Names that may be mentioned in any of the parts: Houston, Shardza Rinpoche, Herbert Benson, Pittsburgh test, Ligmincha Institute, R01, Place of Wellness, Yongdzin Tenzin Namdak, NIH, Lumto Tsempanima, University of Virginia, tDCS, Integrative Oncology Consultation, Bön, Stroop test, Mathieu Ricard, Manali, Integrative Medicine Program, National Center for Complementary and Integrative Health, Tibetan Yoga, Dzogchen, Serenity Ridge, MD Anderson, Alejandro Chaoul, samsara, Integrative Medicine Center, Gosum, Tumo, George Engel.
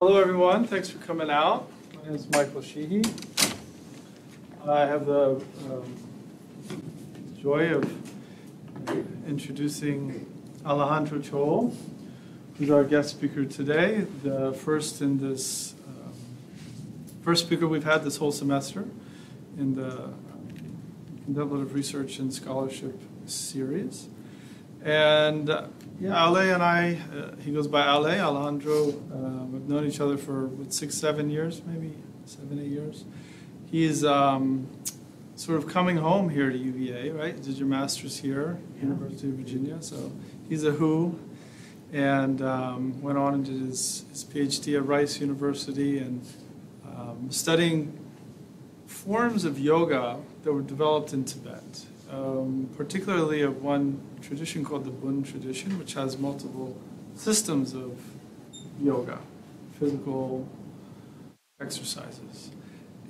Hello everyone, thanks for coming out. My name is Michael Sheehy. I have the joy of introducing Alejandro Chaoul, who's our guest speaker today, the first in this, first speaker we've had this whole semester in the Contemplative Research and Scholarship series. And yeah, Ale and I, he goes by Ale, Alejandro, we've known each other for what, 6, 7 years, maybe 7, 8 years. He's sort of coming home here to UVA, right? You did your master's here, yeah. University of Virginia, so he's a who, and went on and did his PhD at Rice University, and studying forms of yoga that were developed in Tibet. Particularly of one tradition called the Bön tradition, which has multiple systems of yoga, physical exercises,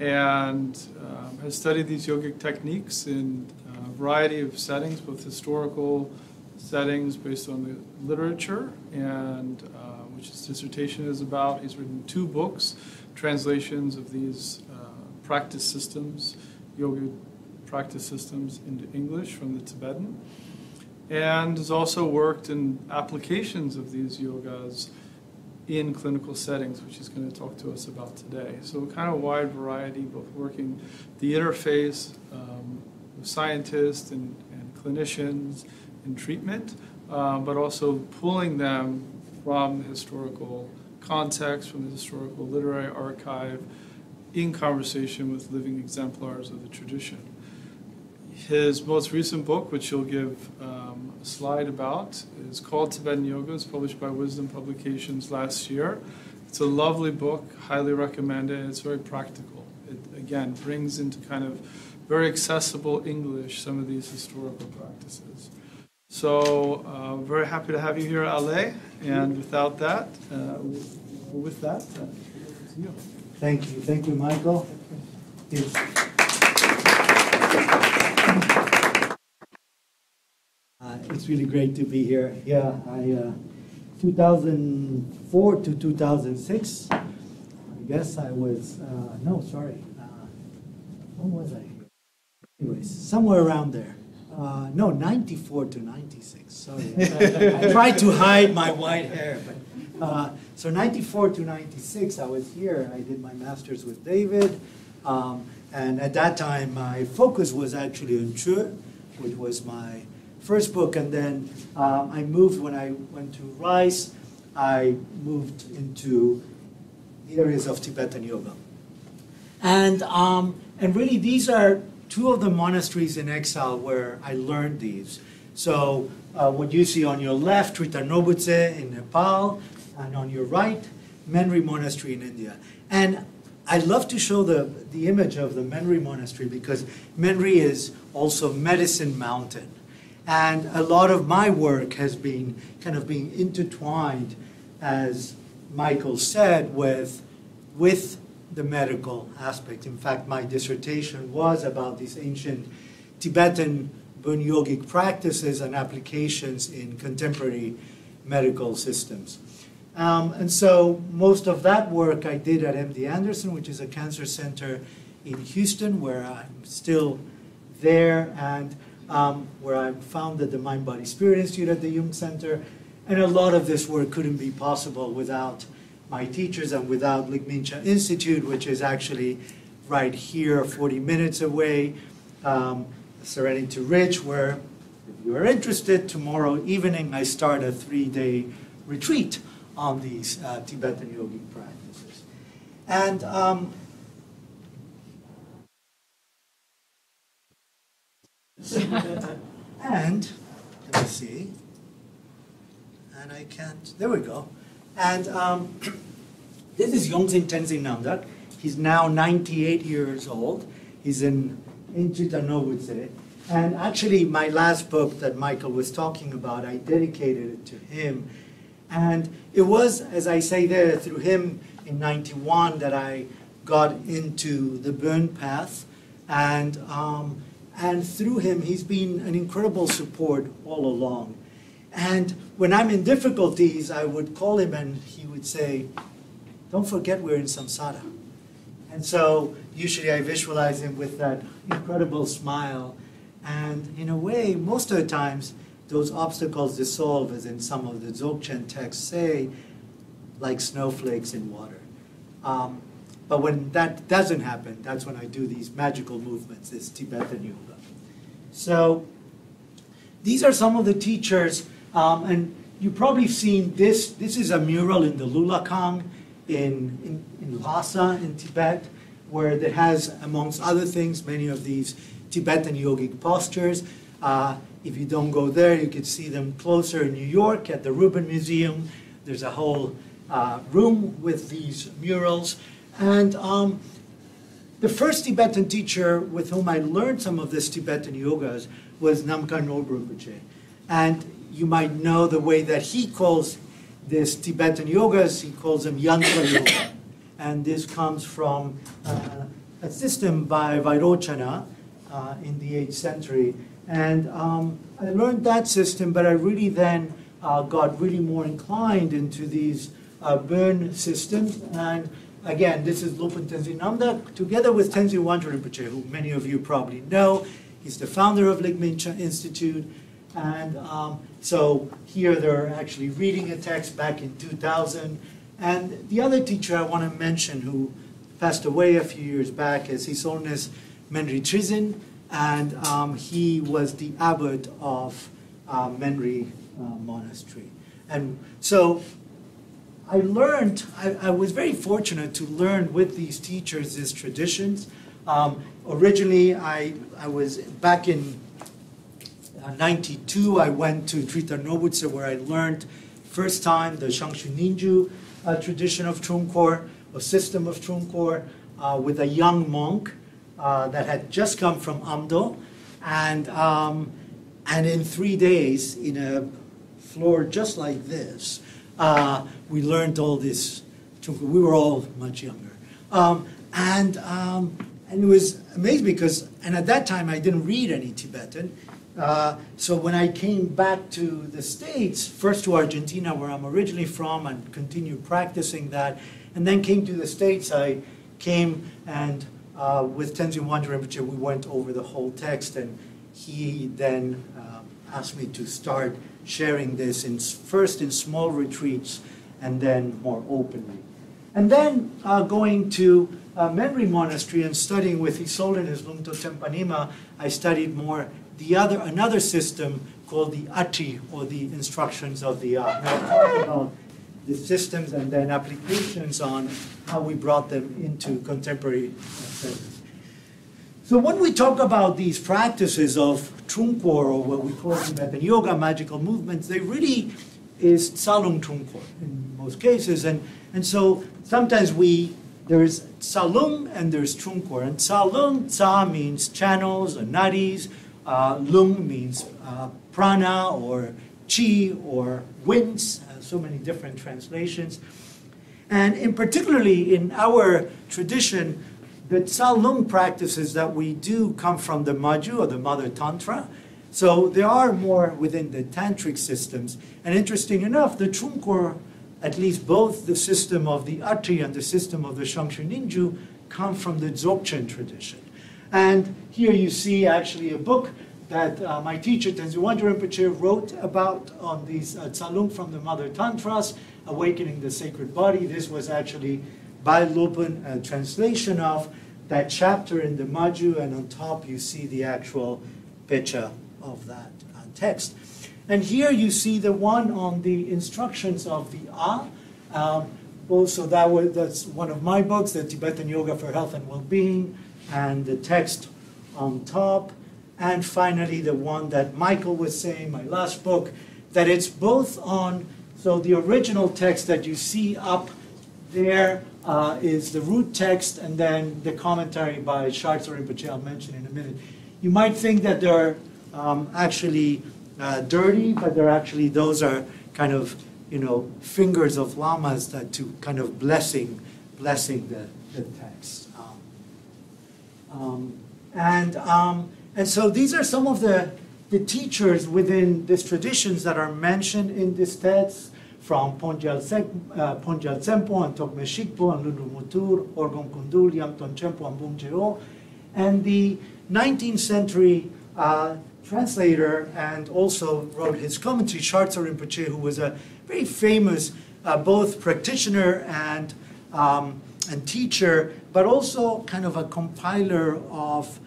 and has studied these yogic techniques in a variety of settings, both historical settings based on the literature, and which his dissertation is about. He's written 2 books, translations of these practice systems, yoga practice systems, into English from the Tibetan, and has also worked in applications of these yogas in clinical settings, which he's going to talk to us about today. So kind of wide variety, both working the interface of scientists and clinicians in treatment, but also pulling them from the historical context, from the historical literary archive, in conversation with living exemplars of the tradition. His most recent book, which you'll give a slide about, is called Tibetan Yoga. It's published by Wisdom Publications last year. It's a lovely book, highly recommended, and it's very practical. It, again, brings into kind of very accessible English some of these historical practices. So, very happy to have you here, Ale, and without that, it's you. Thank you, Michael. It's really great to be here. Yeah, I 2004 to 2006, I guess I was, no, sorry, when was I? Anyways, somewhere around there. No, 94 to 96, sorry. I tried to hide my white hair, but so 94 to 96, I was here. I did my master's with David, and at that time, my focus was actually on Trul, which was my first book, and then I moved, when I went to Rice, I moved into the areas of Tibetan Yoga. And really, these are 2 of the monasteries in exile where I learned these. So what you see on your left, Triten Norbutse in Nepal, and on your right, Menri Monastery in India. And I love to show the image of the Menri Monastery because Menri is also Medicine Mountain. And a lot of my work has been kind of being intertwined, as Michael said, with the medical aspect. In fact, my dissertation was about these ancient Tibetan Bön yogic practices and applications in contemporary medical systems. And so most of that work I did at MD Anderson, which is a cancer center in Houston, where I'm still there, and where I founded the Mind Body Spirit Institute at the Jung Center. And a lot of this work couldn't be possible without my teachers and without Ligmincha Institute, which is actually right here, 40 minutes away, Serenity Ridge, where, if you are interested, tomorrow evening I start a 3-day retreat on these Tibetan yogic practices. And and let me see, and I can't, there we go. And this is Yongdzin Tenzin Namdak. He's now 98 years old. He's in Triten Norbutse. And actually, my last book that Michael was talking about, I dedicated it to him. And it was, as I say there, through him in 91 that I got into the Bön path. And through him, he's been an incredible support all along. And when I'm in difficulties, I would call him and he would say, Don't forget we're in samsara. And so usually I visualize him with that incredible smile. And in a way, most of the times, those obstacles dissolve, as in some of the Dzogchen texts say, like snowflakes in water. But when that doesn't happen, that's when I do these magical movements, this Tibetan yoga. So these are some of the teachers. And you've probably seen this. This is a mural in the Lulakang in Lhasa in Tibet, where it has, amongst other things, many of these Tibetan yogic postures. If you don't go there, you could see them closer in New York at the Rubin Museum. There's a whole room with these murals. And the first Tibetan teacher with whom I learned some of this Tibetan yogas was Namkhai Norbu Rinpoche. And you might know the way that he calls this Tibetan yogas, he calls them yantra yoga. And this comes from a system by Vairochana in the 8th century. And I learned that system, but I really then got really more inclined into these Bön systems. And again, this is Lopön Tenzin Namdak, together with Tenzin Wangyal Rinpoche, who many of you probably know. He's the founder of Ligmincha Institute. And so here they're actually reading a text back in 2000. And the other teacher I want to mention, who passed away a few years back, is His Holiness Menri Trizin. And he was the abbot of Menri Monastery. And so I learned, I was very fortunate to learn with these teachers these traditions. Originally, I was back in 92, I went to Triten Norbutse, where I learned first time the Shangshung Nyengyü tradition of Trul Khor, or system of Trul Khor, with a young monk that had just come from Amdo. And in 3 days, in a floor just like this, we learned all this. We were all much younger. And it was amazing because, and at that time I didn't read any Tibetan. So when I came back to the States, first to Argentina, where I'm originally from, and continued practicing that, and then came to the States, I came and with Tenzin Wangyal Rinpoche, we went over the whole text, and he then asked me to start sharing this first in small retreats and then more openly. And then going to Menri Monastery and studying with His Holiness Lumto Tsempanima, I studied more another system called the Atri, or the instructions of the the systems and then applications on how we brought them into contemporary settings. So when we talk about these practices of Trul Khor, or what we call Tibetan yoga, magical movements, they really is Salung Trul Khor in most cases. And so sometimes there's Salung and there's Trul Khor. And Salung, Tsa means channels or nadis. Lung means prana or chi or winds, so many different translations. And in particularly in our tradition, the Tsa Lung practices that we do come from the Maju, or the Mother Tantra. So there are more within the tantric systems. And interesting enough, the Trul Khor, at least both the system of the Atri and the system of the Shangshung Nyengyü, come from the Dzogchen tradition. And here you see actually a book that my teacher, Tenzin Wangyal Rinpoche, wrote about on these Tsalung from the Mother Tantras, Awakening the Sacred Body. This was actually by Lopön, a translation of that chapter in the Maju, and on top you see the actual picture of that text. And here you see the one on the instructions of the A. Also, that's one of my books, The Tibetan Yoga for Health and Well-Being, and the text on top, and finally the one that Michael was saying, my last book, that it's both on, so the original text that you see up there is the root text, and then the commentary by Shardza Rinpoche, I'll mention in a minute. You might think that they're actually dirty, but they're actually, those are kind of, fingers of lamas that to kind of blessing the text. And so these are some of the teachers within these traditions that are mentioned in this text. from Pongyal Tsempo and Togme Shigpo and Lulu Mutur, Orgon Kundul, Yamton Chempo and Bungjeo, and the 19th century translator and also wrote his commentary, Shardza Rinpoche, who was a very famous both practitioner and teacher, but also kind of a compiler of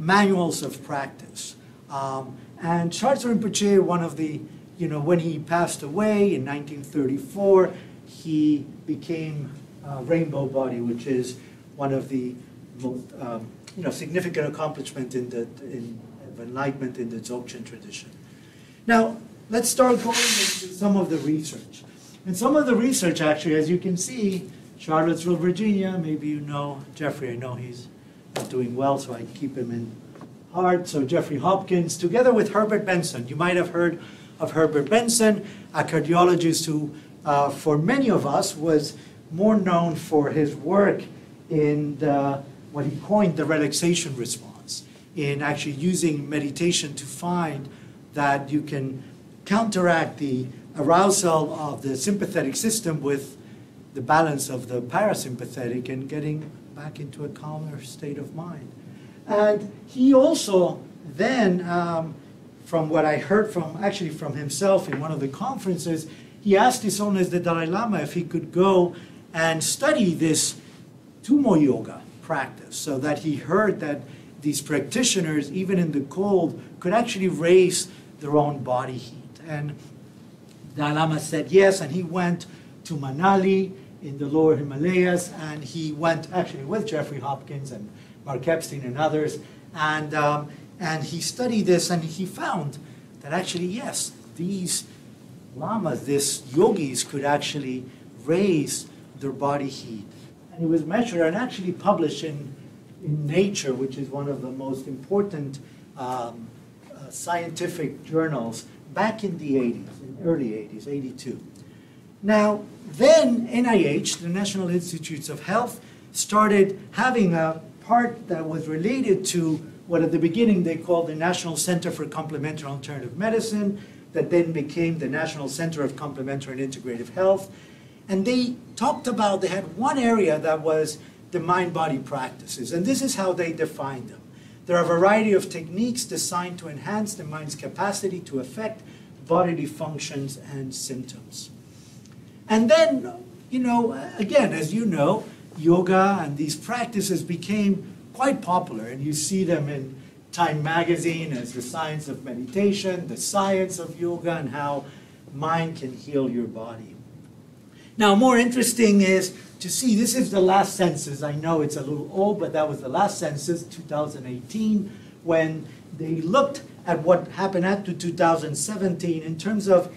manuals of practice. And Shardza Rinpoche, one of the, when he passed away in 1934, he became Rainbow Body, which is one of the most significant accomplishment in the of enlightenment in the Dzogchen tradition. Now let's start going into some of the research. And some of the research, actually, as you can see, Charlottesville, Virginia. Maybe you know Jeffrey. I know he's not doing well, so I keep him in heart. So Jeffrey Hopkins, together with Herbert Benson. You might have heard of Herbert Benson, a cardiologist who, for many of us, was more known for his work in the, what he coined the relaxation response, in actually using meditation to find that you can counteract the arousal of the sympathetic system with the balance of the parasympathetic and getting back into a calmer state of mind. And he also then, from what I heard from, actually from himself in one of the conferences, he asked his own as the Dalai Lama if he could go and study this Tumo Yoga practice, so that he heard that these practitioners, even in the cold, could actually raise their own body heat. And Dalai Lama said yes, and he went to Manali in the lower Himalayas, and he went actually with Jeffrey Hopkins and Mark Epstein and others, and he studied this, and he found that actually, yes, these lamas, these yogis could actually raise their body heat. And it was measured and actually published in Nature, which is one of the most important scientific journals, back in the 80s, in the early 80s, 82. Now, then NIH, the National Institutes of Health, started having a part that was related to what at the beginning they called the National Center for Complementary Alternative Medicine, that then became the National Center of Complementary and Integrative Health. And they talked about, they had one area that was the mind-body practices, and this is how they defined them. There are a variety of techniques designed to enhance the mind's capacity to affect bodily functions and symptoms. And then, again, as you know, yoga and these practices became quite popular, and you see them in Time magazine as the science of meditation, the science of yoga, and how mind can heal your body. Now, more interesting is to see, this is the last census. I know it's a little old, but that was the last census, 2018, when they looked at what happened up to 2017 in terms of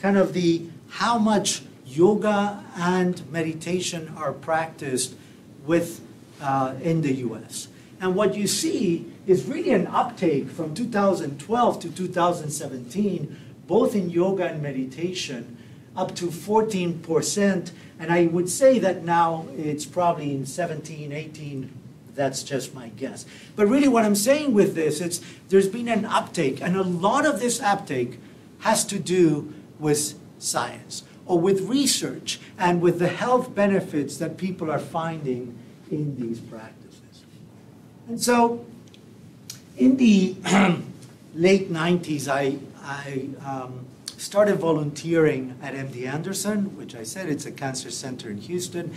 kind of the how much yoga and meditation are practiced with in the US. And what you see is really an uptake from 2012 to 2017, both in yoga and meditation, up to 14%, and I would say that now it's probably in 17, 18, that's just my guess. But really what I'm saying with this, it's there's been an uptake, and a lot of this uptake has to do with science, or with research, and with the health benefits that people are finding in these practices. And so, in the late 90s, I started volunteering at MD Anderson, which I said it's a cancer center in Houston.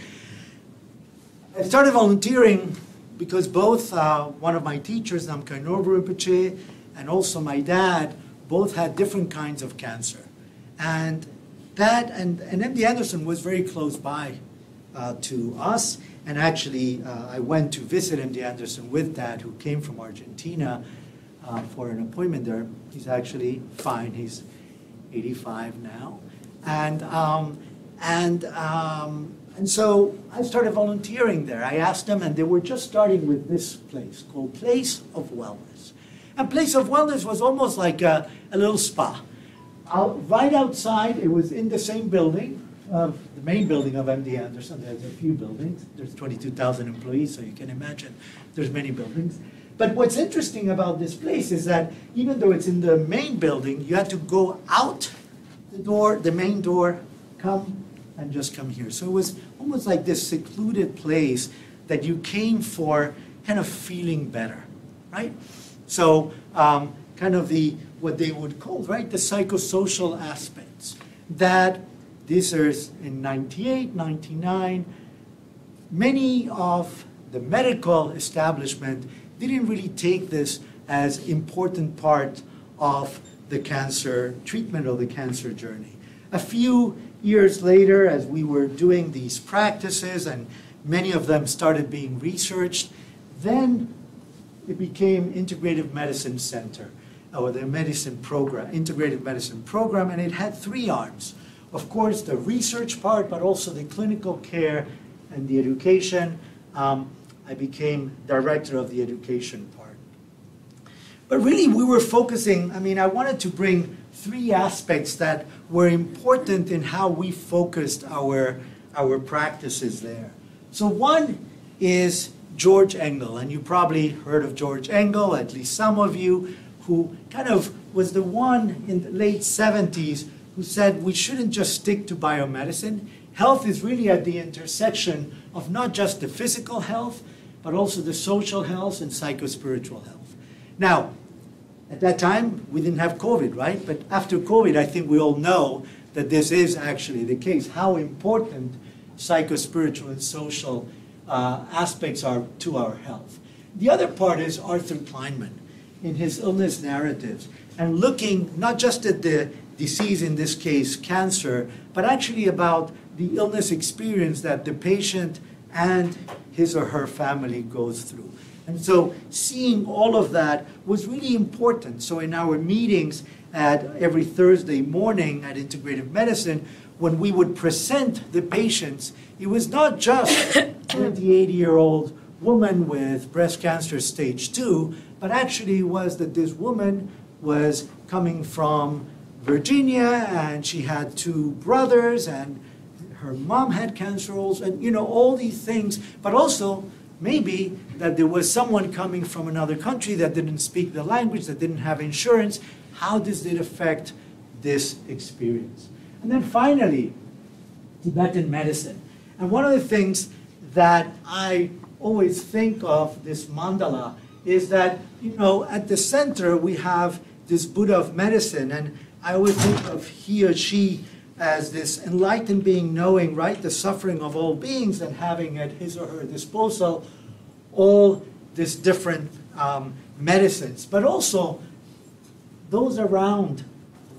I started volunteering because both one of my teachers, Namkhai Norbu Rinpoche, and also my dad, both had different kinds of cancer. And that, and MD Anderson was very close by to us. And actually, I went to visit MD Anderson with Dad, who came from Argentina for an appointment there. He's actually fine. He's 85 now. And so I started volunteering there. I asked them, and they were just starting with this place called Place of Wellness. And Place of Wellness was almost like a little spa. Right outside, it was in the same building, of the main building of MD Anderson. There's a few buildings. There's 22,000 employees, so you can imagine there's many buildings. But what's interesting about this place is that even though it's in the main building, you had to go out the door, the main door, come and just come here. So it was almost like this secluded place that you came for kind of feeling better, right? So kind of the, what they would call, right, the psychosocial aspects that this is in 98, 99, many of the medical establishment didn't really take this as important part of the cancer treatment or the cancer journey. A few years later, as we were doing these practices and many of them started being researched, then it became Integrative Medicine Center, or the medicine program, Integrative Medicine Program, and it had three arms. Of course, the research part, but also the clinical care and the education. I became director of the education part. But really, we were focusing, I mean, I wanted to bring three aspects that were important in how we focused our practices there. So one is George Engel, and you probably heard of George Engel, at least some of you, who kind of was the one in the late 70s who said we shouldn't just stick to biomedicine. Health is really at the intersection of not just the physical health, but also the social health and psychospiritual health. Now, at that time, we didn't have COVID, right? But after COVID, I think we all know that this is actually the case, how important psychospiritual and social aspects are to our health. The other part is Arthur Kleinman in his illness narratives, and looking not just at the disease, in this case cancer, but actually about the illness experience that the patient and his or her family goes through. And so seeing all of that was really important. So in our meetings at every Thursday morning at Integrative Medicine, when we would present the patients, it was not just a 28-year-old woman with breast cancer stage 2, but actually was that this woman was coming from Virginia, and she had 2 brothers, and her mom had cancer also, and you know, all these things, but also maybe that there was someone coming from another country that didn't speak the language, that didn't have insurance. How does it affect this experience? And then finally, Tibetan medicine. And one of the things that I always think of, this mandala, is that, you know, at the center we have this Buddha of medicine, and I always think of he or she as this enlightened being knowing, right, the suffering of all beings and having at his or her disposal all these different medicines, but also those around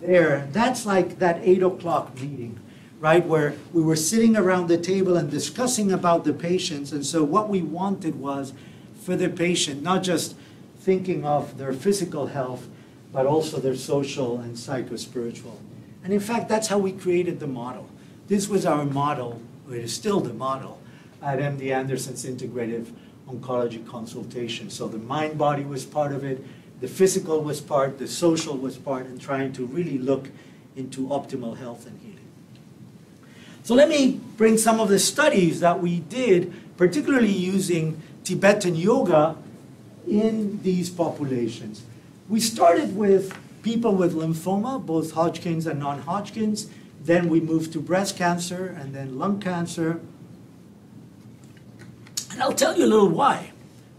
there. That's like that 8 o'clock meeting, right, where we were sitting around the table and discussing about the patients. And so what we wanted was for the patient, not just thinking of their physical health, but also their social and psychospiritual. And in fact, that's how we created the model. This was our model, or it is still the model, at MD Anderson's Integrative Oncology Consultation. So the mind-body was part of it, the physical was part, the social was part, and trying to really look into optimal health and healing. So let me bring some of the studies that we did, particularly using Tibetan yoga in these populations. We started with people with lymphoma, both Hodgkin's and non-Hodgkin's. Then we moved to breast cancer and then lung cancer. And I'll tell you a little why.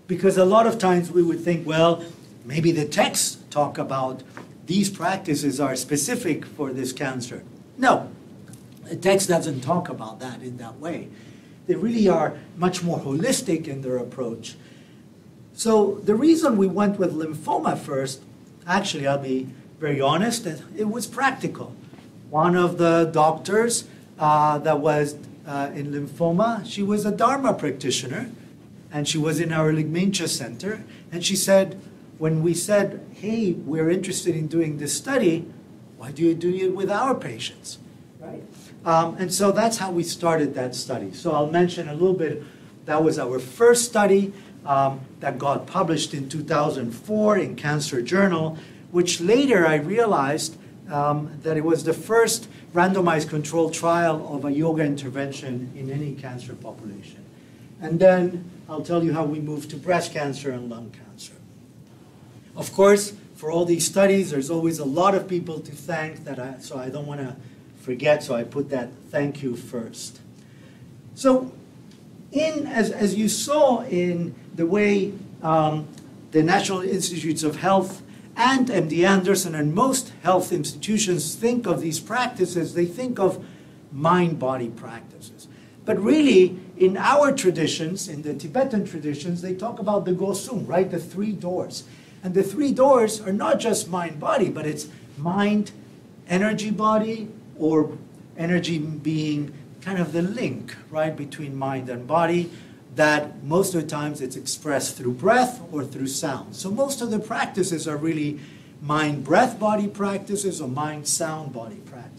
Because a lot of times we would think, well, maybe the texts talk about these practices are specific for this cancer. No, the text doesn't talk about that in that way. They really are much more holistic in their approach. So the reason we went with lymphoma first, actually, I'll be very honest, it was practical. One of the doctors that was in lymphoma, she was a Dharma practitioner, and she was in our Ligmincha Center, and she said, when we said, hey, we're interested in doing this study, why do you do it with our patients, right? And so that's how we started that study. So I'll mention a little bit, that was our first study. That got published in 2004 in Cancer Journal, which later I realized that it was the first randomized controlled trial of a yoga intervention in any cancer population. And then I'll tell you how we moved to breast cancer and lung cancer. Of course, for all these studies. There's always a lot of people to thank, so I don't want to forget, so I put that thank you first. So as you saw in the way the National Institutes of Health and MD Anderson and most health institutions think of these practices, they think of mind-body practices. But really, in our traditions, in the Tibetan traditions, they talk about the Gosum, right? The three doors. And the three doors are not just mind-body, but it's mind, energy-body, or energy being kind of the link, right, between mind and body, that most of the times it's expressed through breath or through sound. So most of the practices are really mind-breath-body practices or mind-sound-body practices.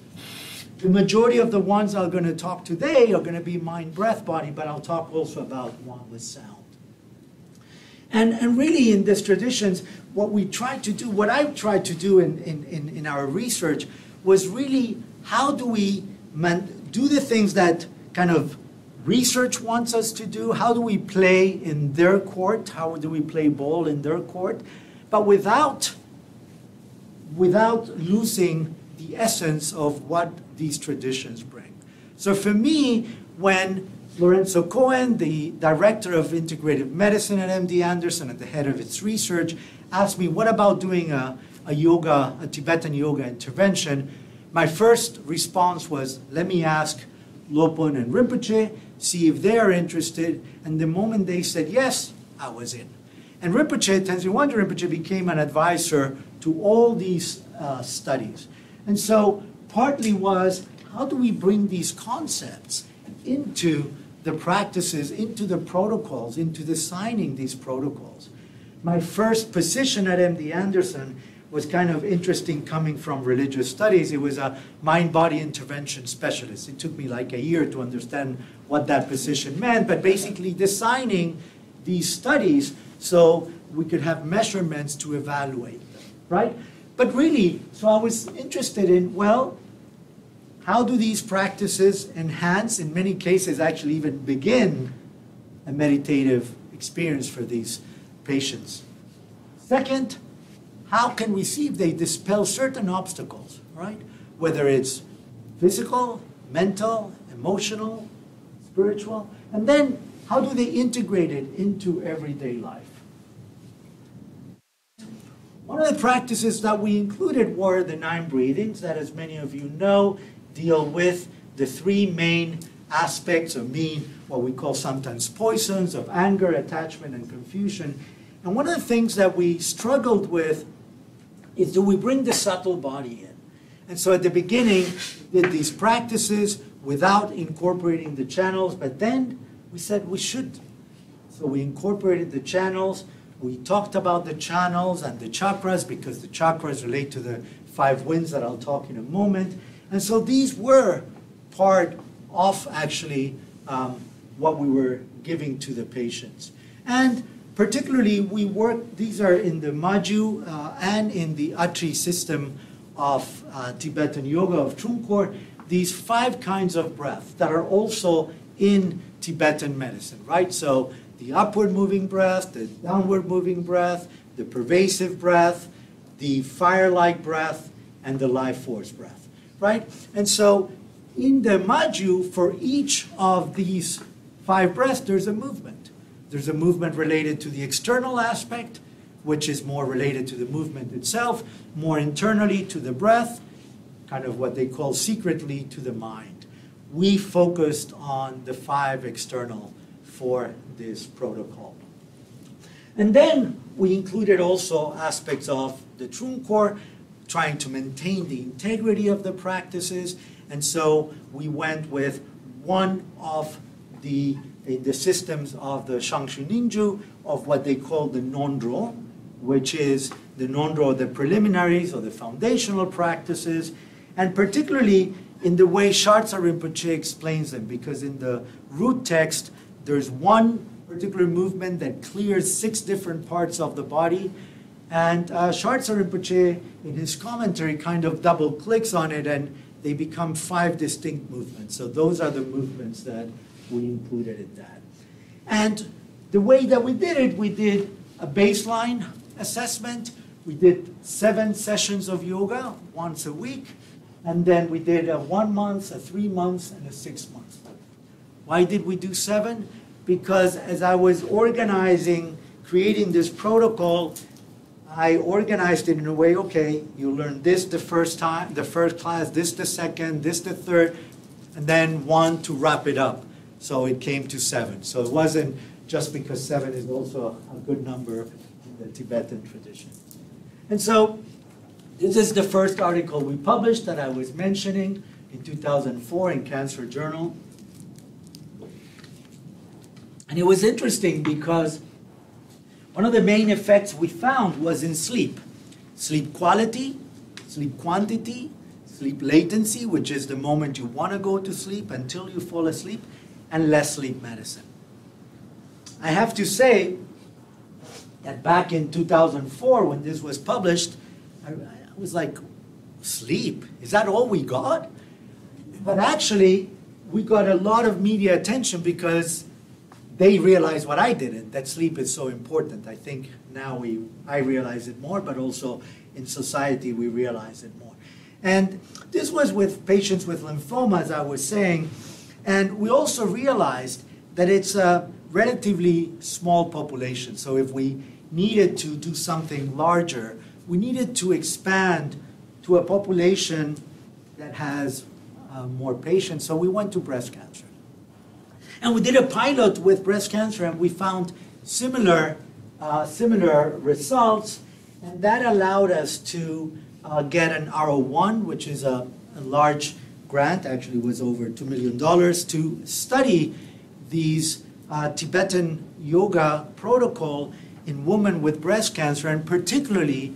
The majority of the ones I'm going to talk today are going to be mind-breath-body, but I'll talk also about one with sound. And really in these traditions, what we try to do, what I've tried to do in our research was really how do we do the things that kind of research wants us to do, how do we play in their court, how do we play ball in their court, but without losing the essence of what these traditions bring. So for me, when Lorenzo Cohen, the director of Integrative Medicine at MD Anderson and the head of its research, asked me, what about doing a Tibetan yoga intervention? My first response was, let me ask Lopön and Rinpoche, see if they're interested. And the moment they said yes, I was in. And Rinpoche, Tenzin Wangyal Rinpoche, became an advisor to all these studies. And so partly was, how do we bring these concepts into the practices, into the protocols, into designing these protocols? My first position at MD Anderson was kind of interesting coming from religious studies. It was a mind-body intervention specialist. It took me like a year to understand what that position meant, but basically designing these studies so we could have measurements to evaluate them, right? But really, so I was interested in, well, how do these practices enhance, in many cases actually even begin, a meditative experience for these patients? Second, how can we see if they dispel certain obstacles, right? Whether it's physical, mental, emotional, spiritual, and then how do they integrate it into everyday life? One of the practices that we included were the 9 breathings that, as many of you know, deal with the 3 main aspects of being what we call sometimes poisons of anger, attachment, and confusion. And one of the things that we struggled with is, do we bring the subtle body in? And so at the beginning, we did these practices without incorporating the channels, but then we said we should. So we incorporated the channels, we talked about the channels and the chakras, because the chakras relate to the 5 winds that I'll talk in a moment. And so these were part of actually what we were giving to the patients. And particularly, we work, these are in the Maju and in the Atri system of Tibetan Yoga of Trul Khor, these 5 kinds of breath that are also in Tibetan medicine, right? So the upward moving breath, the downward moving breath, the pervasive breath, the fire-like breath, and the life force breath, right? And so in the Maju, for each of these 5 breaths, there's a movement. There's a movement related to the external aspect, which is more related to the movement itself, more internally to the breath, kind of what they call secretly to the mind. We focused on the 5 external for this protocol. And then we included also aspects of the Trul Khor, trying to maintain the integrity of the practices. And so we went with one of the in the systems of the Shangshung Nyengyü, of what they call the Nondro, which is the Nondro, the preliminaries or the foundational practices, and particularly in the way Shardza Rinpoche explains them, because in the root text, there's one particular movement that clears 6 different parts of the body, and Shardza Rinpoche, in his commentary, kind of double-clicks on it, and they become 5 distinct movements. So those are the movements that we included in that. And the way that we did it, we did a baseline assessment, We did 7 sessions of yoga once a week, and then we did a 1 month, a 3 months, and a 6 months. Why did we do 7? Because as I was organizing, creating this protocol, I organized it in a way, okay, you learn this the first time, the first class, this the second, this the third, and then 1 to wrap it up. So it came to 7. So it wasn't just because 7 is also a good number in the Tibetan tradition. And so this is the first article we published that I was mentioning in 2004 in Cancer Journal. And it was interesting because one of the main effects we found was in sleep. Sleep quality, sleep quantity, sleep latency, which is the moment you want to go to sleep until you fall asleep, and less sleep medicine. I have to say that back in 2004, when this was published, I was like, sleep? Is that all we got? But actually, we got a lot of media attention because they realized what I didn't, that sleep is so important. I think now I realize it more, but also in society we realize it more. And this was with patients with lymphoma, as I was saying, and we also realized that it's a relatively small population. So if we needed to do something larger, we needed to expand to a population that has more patients. So we went to breast cancer. And we did a pilot with breast cancer, and we found similar results. And that allowed us to get an R01, which is a large grant, actually was over $2 million, to study these Tibetan yoga protocol in women with breast cancer, and particularly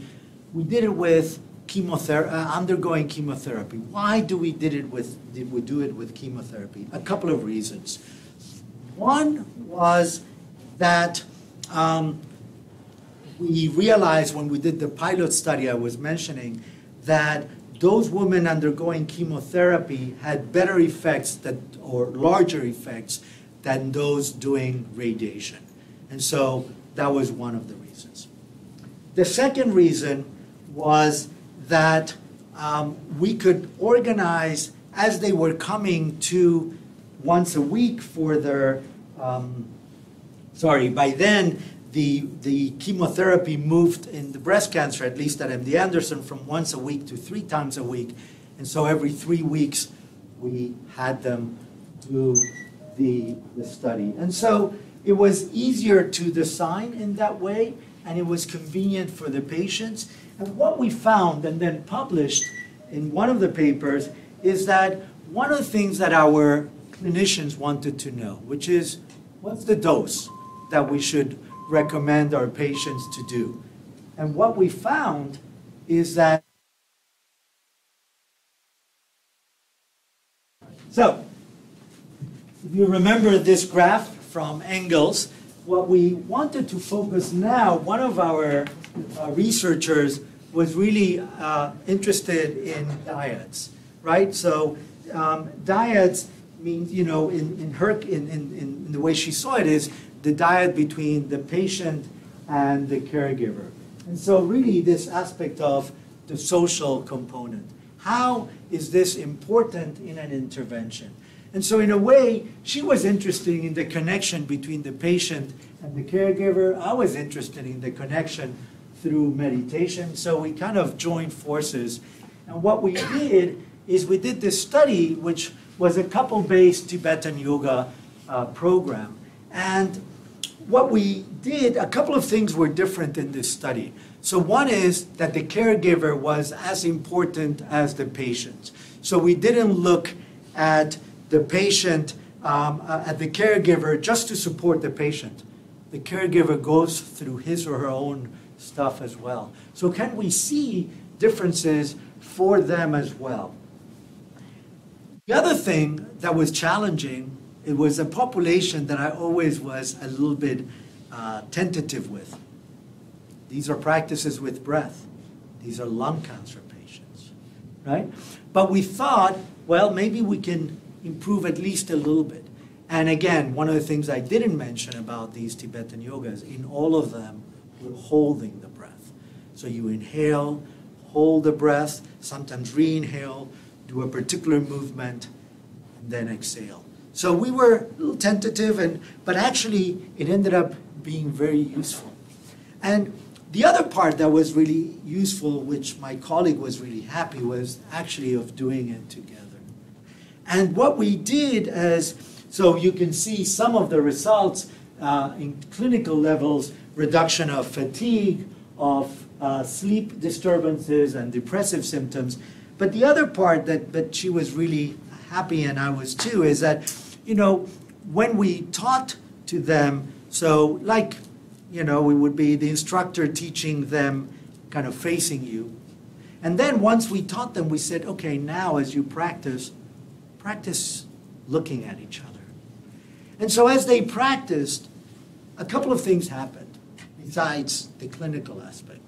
we did it with chemotherapy, undergoing chemotherapy. Why did we do it with chemotherapy? A couple of reasons. One was that we realized when we did the pilot study I was mentioning that those women undergoing chemotherapy had better effects or larger effects than those doing radiation. And so that was one of the reasons. The second reason was that we could organize, as they were coming to once a week for their, by then the chemotherapy moved in the breast cancer, at least at MD Anderson, from once a week to 3 times a week. And so every 3 weeks we had them do the study. And so it was easier to design in that way, and it was convenient for the patients. And what we found and then published in one of the papers is that one of the things that our clinicians wanted to know, which is what's the dose that we should recommend our patients to do. And what we found is that, so if you remember this graph from Engels, what we wanted to focus now, one of our researchers was really interested in diets, right? So diets means, you know, in the way she saw it is the diet between the patient and the caregiver. And so really this aspect of the social component. How is this important in an intervention? And so in a way, she was interested in the connection between the patient and the caregiver. I was interested in the connection through meditation. So we kind of joined forces. And what we did is we did this study, which was a couple-based Tibetan yoga program. And what we did, a couple of things were different in this study. So one is that the caregiver was as important as the patient. So we didn't look at the patient, at the caregiver just to support the patient. The caregiver goes through his or her own stuff as well. So can we see differences for them as well? The other thing that was challenging, it was a population that I always was a little bit tentative with. These are practices with breath. These are lung cancer patients, right? But we thought, well, maybe we can improve at least a little bit. And again, one of the things I didn't mention about these Tibetan yogas, in all of them, we're holding the breath. So you inhale, hold the breath, sometimes re-inhale, do a particular movement, and then exhale. So we were a little tentative, but actually it ended up being very useful. And the other part that was really useful, which my colleague was really happy, was actually of doing it together. And what we did is, so you can see some of the results in clinical levels, reduction of fatigue, of sleep disturbances and depressive symptoms. But the other part that she was really happy, and I was too, is that, you know, when we taught to them, so like, you know, it would be the instructor teaching them kind of facing you. And then once we taught them, we said, okay, now as you practice, practice looking at each other. And so as they practiced, a couple of things happened besides the clinical aspect.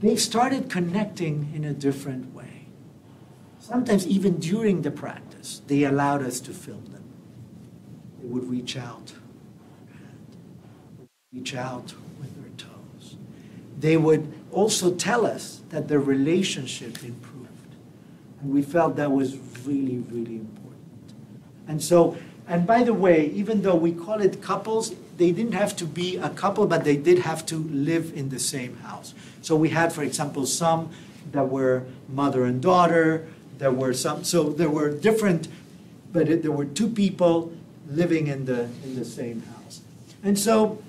They started connecting in a different way. Sometimes even during the practice, they allowed us to film them. They would reach out. Reach out with their toes. They would also tell us that their relationship improved. And we felt that was really, really important. And so, and by the way, even though we call it couples, they didn't have to be a couple, but they did have to live in the same house. So we had, for example, some that were mother and daughter, there were some, so there were different, but there were two people living in the same house. And so,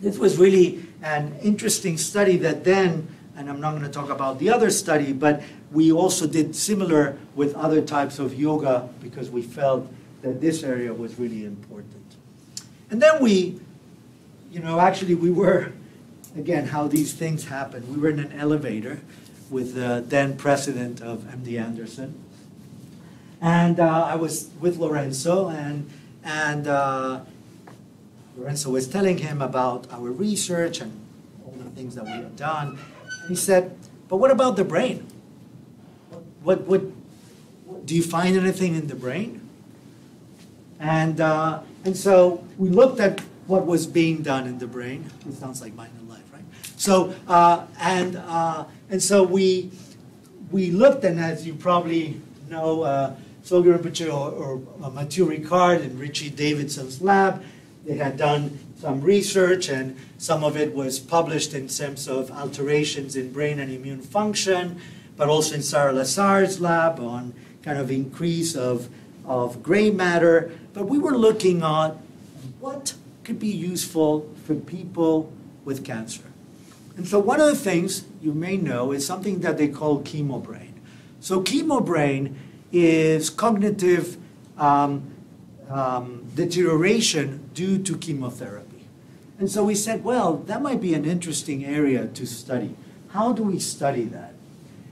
this was really an interesting study that then, and I'm not going to talk about the other study, but we also did similar with other types of yoga because we felt that this area was really important. And then we, you know, actually we were, again, how these things happen. We were in an elevator with the then president of MD Anderson. And I was with Lorenzo, and Lorenzo was telling him about our research and all the things that we had done. And he said, but what about the brain? What do you find anything in the brain? And so we looked at what was being done in the brain. It sounds like Mind and Life, right? So, and so we looked, and as you probably know, Dzogchen Rinpoche or Mathieu Ricard and Richie Davidson's lab, they had done some research, and some of it was published in terms of alterations in brain and immune function, but also in Sarah Lazar's lab on kind of increase of gray matter. But we were looking on what could be useful for people with cancer. And so one of the things you may know is something that they call chemo brain. So chemo brain is cognitive deterioration due to chemotherapy. And so we said, well, that might be an interesting area to study. How do we study that?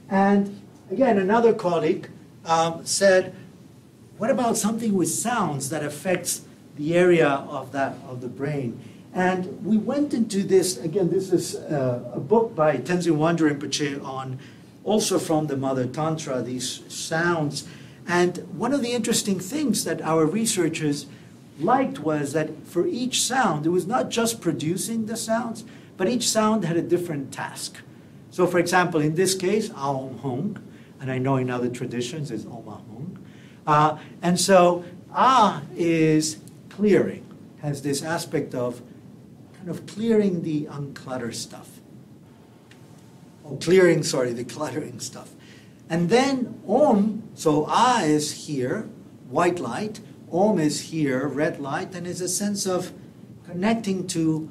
And again, another colleague said, what about something with sounds that affects the area of the brain? And we went into this, again, this is a book by Tenzin Wangyal Rinpoche on, also from the Mother Tantra, these sounds. And one of the interesting things that our researchers liked was that for each sound, it was not just producing the sounds, but each sound had a different task. So for example, in this case, Aum Hong, and I know in other traditions it's Oma Hong. And so Ah is clearing, has this aspect of kind of clearing the uncluttered stuff. Or clearing, sorry, the cluttering stuff. And then Om, so Ah is here, white light, Om is here, red light, and it's a sense of connecting to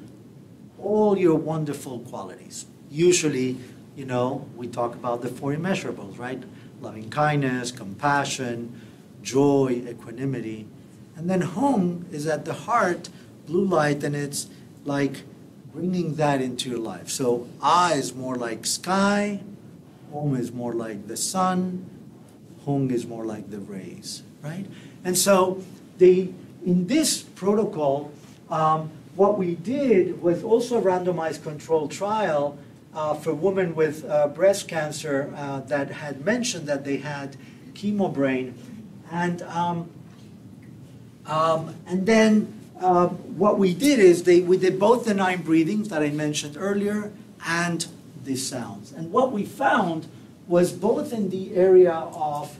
all your wonderful qualities. Usually, you know, we talk about the four immeasurables, right? Loving kindness, compassion, joy, equanimity. And then Home is at the heart, blue light, and it's like bringing that into your life. So Ah is more like sky, Om is more like the sun, Hong is more like the rays, right? And so they, in this protocol, what we did was also a randomized controlled trial for women with breast cancer that had mentioned that they had chemo brain. And then what we did is we did both the 9 breathings that I mentioned earlier and these sounds. And what we found was both in the area of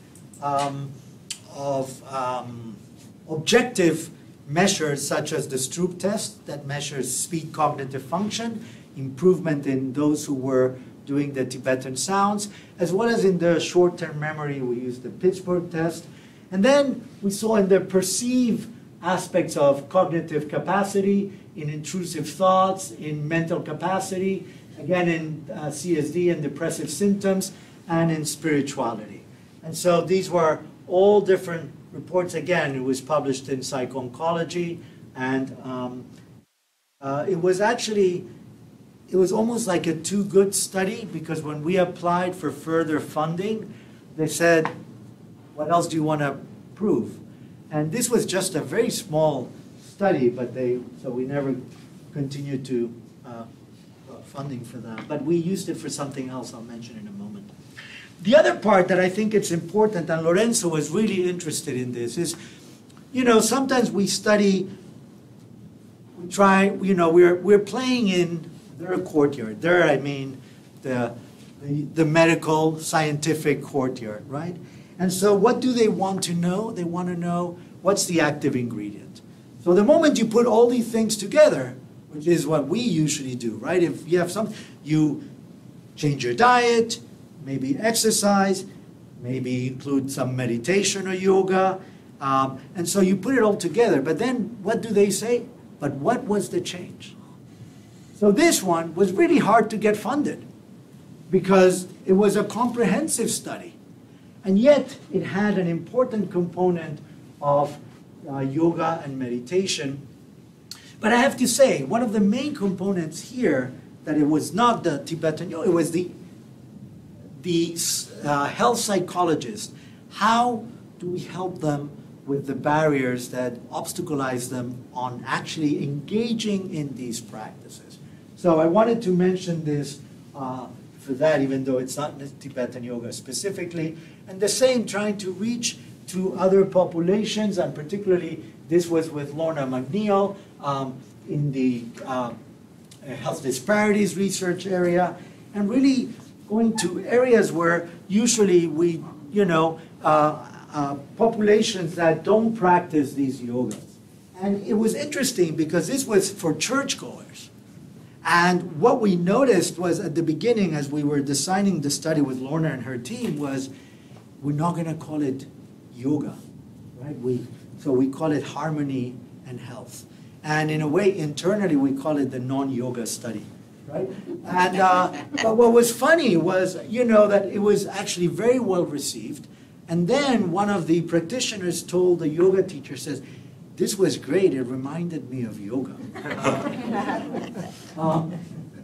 objective measures such as the Stroop test that measures speed, cognitive function, improvement in those who were doing the Tibetan sounds, as well as in the short-term memory, we used the Pittsburgh test. And then we saw in the perceived aspects of cognitive capacity, in intrusive thoughts, in mental capacity, again in CSD and depressive symptoms, and in spirituality. And so these were all different reports. Again, it was published in Psycho-Oncology, and it was actually, it was almost like a too-good study, because when we applied for further funding, they said, what else do you want to prove? And this was just a very small study, but they, so we never continued to funding for that. But we used it for something else I'll mention in a moment. The other part that I think it's important, and Lorenzo was really interested in this, is, you know, sometimes we study, we try, you know, we're playing in their courtyard. There, I mean, the medical, scientific courtyard, right? And so what do they want to know? They want to know what's the active ingredient. So the moment you put all these things together, which is what we usually do, right? If you have something, you change your diet, maybe exercise, maybe include some meditation or yoga. And so you put it all together. But then what do they say? But what was the change? So this one was really hard to get funded because it was a comprehensive study. And yet it had an important component of yoga and meditation. But I have to say, one of the main components here, that it was not the Tibetan yoga, it was the health psychologist. How do we help them with the barriers that obstaculize them on actually engaging in these practices? So I wanted to mention this for that, even though it's not Tibetan yoga specifically. And the same, trying to reach to other populations, and particularly this was with Lorna McNeil in the health disparities research area, and really going to areas where usually we, you know, populations that don't practice these yogas. And it was interesting because this was for churchgoers. And what we noticed was at the beginning, as we were designing the study with Lorna and her team, was we're not going to call it yoga, right? So we call it harmony and health. And in a way, internally, we call it the non-yoga study, right? And but what was funny was, you know, that it was actually very well received. And then one of the practitioners told the yoga teacher, says, this was great, it reminded me of yoga.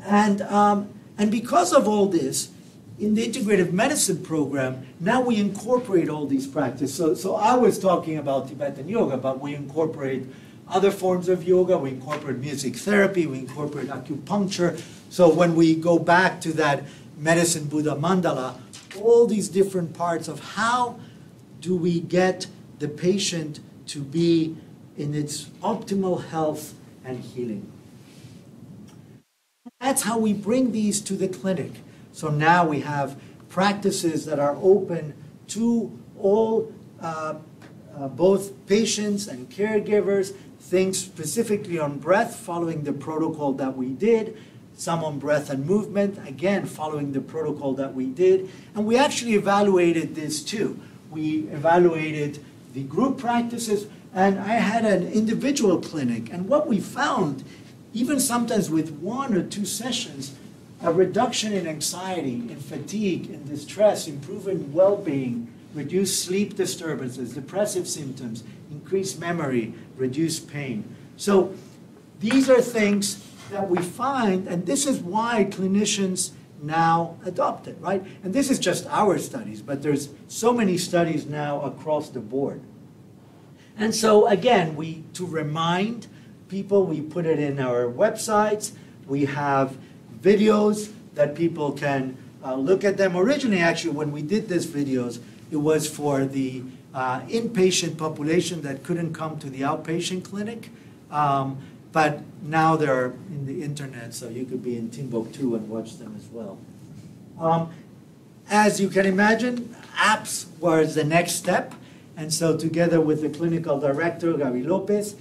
And because of all this, in the Integrative Medicine Program, now we incorporate all these practices. So I was talking about Tibetan yoga, but we incorporate other forms of yoga, we incorporate music therapy, we incorporate acupuncture. So when we go back to that medicine Buddha mandala, all these different parts of how do we get the patient to be in its optimal health and healing. That's how we bring these to the clinic. So now we have practices that are open to all, both patients and caregivers, things specifically on breath, following the protocol that we did, some on breath and movement, again, following the protocol that we did. And we actually evaluated this too. We evaluated the group practices, and I had an individual clinic. And what we found, even sometimes with one or two sessions, a reduction in anxiety, in fatigue, in distress, improving well-being, reduced sleep disturbances, depressive symptoms, increased memory, reduced pain. So these are things that we find, and this is why clinicians now adopt it, right? And this is just our studies, but there's so many studies now across the board. And so again, we, to remind people, we put it in our websites. We have videos that people can look at them. Originally, actually, when we did these videos, it was for the inpatient population that couldn't come to the outpatient clinic. But now they're in the internet, so you could be in Timbuktu and watch them as well. As you can imagine, apps was the next step. And so together with the clinical director, Gaby Lopez,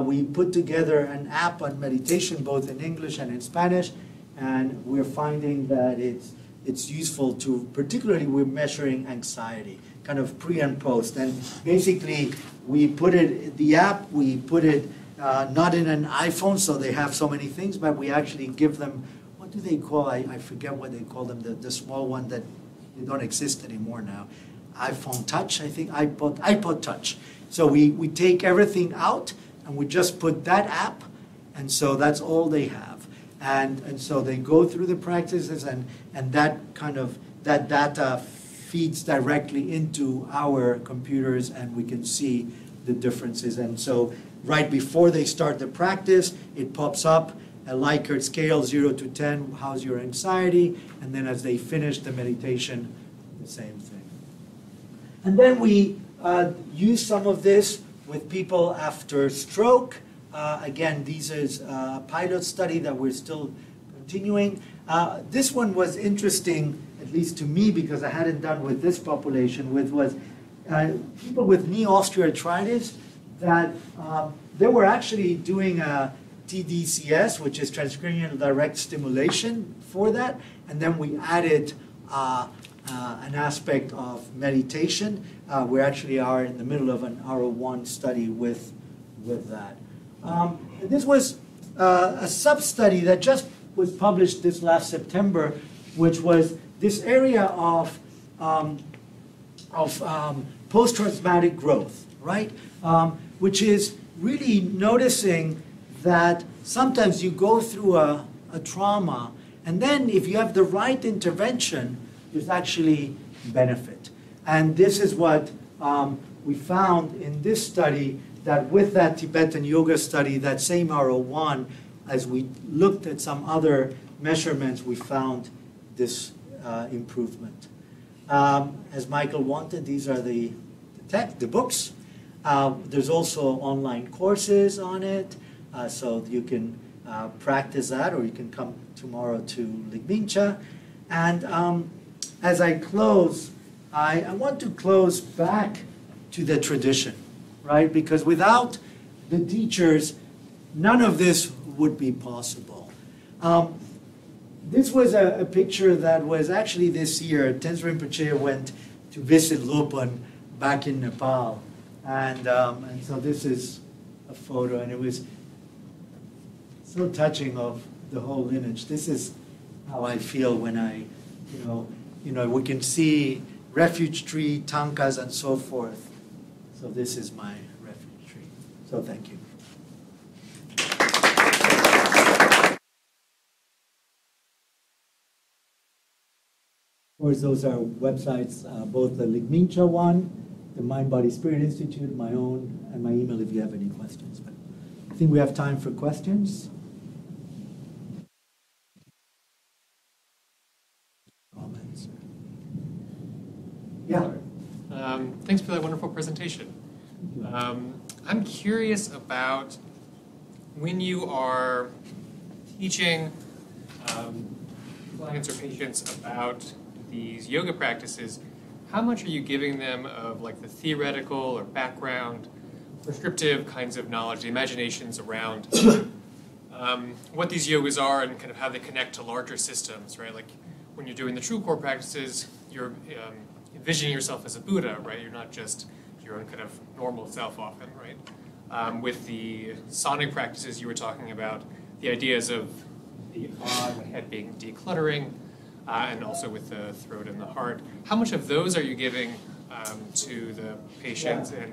we put together an app on meditation, both in English and in Spanish. And we're finding that it's useful to, particularly we're measuring anxiety, kind of pre and post. And basically, we put it, the app, we put it not in an iPhone, so they have so many things, but we actually give them, what do they call, I forget what they call them, the small one that they don't exist anymore now. iPhone Touch, I think, iPod Touch. So we take everything out, and we just put that app, and so that's all they have. And so they go through the practices, and that kind of, that data feeds directly into our computers, and we can see the differences. And so right before they start the practice, it pops up a Likert scale, 0 to 10, how's your anxiety? And then as they finish the meditation, the same thing. And then we use some of this with people after stroke. Again, this is a pilot study that we're still continuing. This one was interesting, at least to me, because I hadn't done with this population, which was people with knee osteoarthritis that they were actually doing a TDCS, which is transcranial direct stimulation for that, and then we added an aspect of meditation. We actually are in the middle of an R01 study with that. This was a sub-study that just was published this last September, which was this area of post-traumatic growth, right? Which is really noticing that sometimes you go through a trauma, and then if you have the right intervention, there's actually benefit. And this is what we found in this study, that with that Tibetan yoga study, that same R01, as we looked at some other measurements, we found this improvement. As Michael wanted, these are the books. There's also online courses on it, so you can practice that, or you can come tomorrow to Ligmincha. And as I close, I want to close back to the tradition, right? Because without the teachers, none of this would be possible. This was a picture that was actually this year. Tenzin Rinpoche went to visit Lopön back in Nepal. And so this is a photo, and it was so touching of the whole lineage. This is how I feel when I, you know, we can see refuge tree, tankas, and so forth. So this is my refuge tree. So thank you. Of course, those are websites, both the Ligmincha one, the Mind Body Spirit Institute, my own, and my email if you have any questions. But I think we have time for questions. Yeah. Thanks for that wonderful presentation. I'm curious about when you are teaching clients or patients about these yoga practices, how much are you giving them of like the theoretical or background, prescriptive kinds of knowledge, the imaginations around what these yogas are and kind of how they connect to larger systems, right? Like when you're doing the Trul Khor practices, you're envisioning yourself as a Buddha, right? You're not just your own kind of normal self often, right? With the sonic practices you were talking about, the ideas of the head being decluttering, and also with the throat and the heart. How much of those are you giving to the patients? Yeah.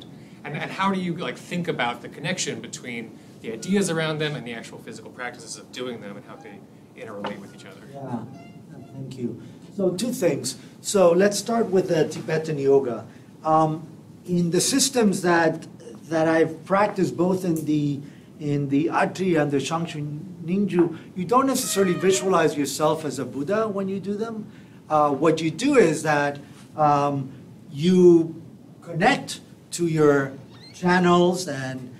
And how do you like think about the connection between the ideas around them and the actual physical practices of doing them and how they interrelate with each other? Yeah, thank you. So two things. So let's start with the Tibetan yoga. In the systems that I've practiced, both in the Atri and the Shangshung Nyengyü, you don't necessarily visualize yourself as a Buddha when you do them. What you do is that you connect to your channels and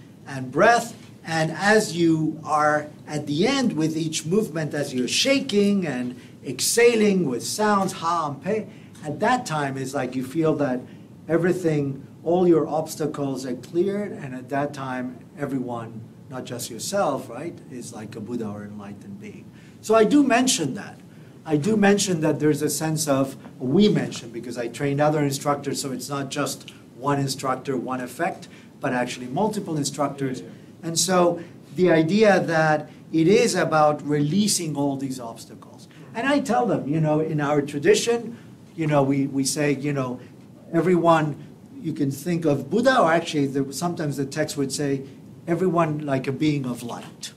breath, And as you are at the end with each movement, as you're shaking and exhaling with sounds, ha and pe, at that time it's like you feel that everything, all your obstacles are cleared, and at that time everyone, not just yourself, right, is like a Buddha or enlightened being. So I do mention that. I do mention that there's a sense of, we mention, because I trained other instructors, so it's not just one instructor, one effect, but actually multiple instructors. Yeah. And so the idea that it is about releasing all these obstacles. And I tell them, you know, in our tradition, you know, we say, you know, everyone, you can think of Buddha, or actually sometimes the text would say, everyone like a being of light.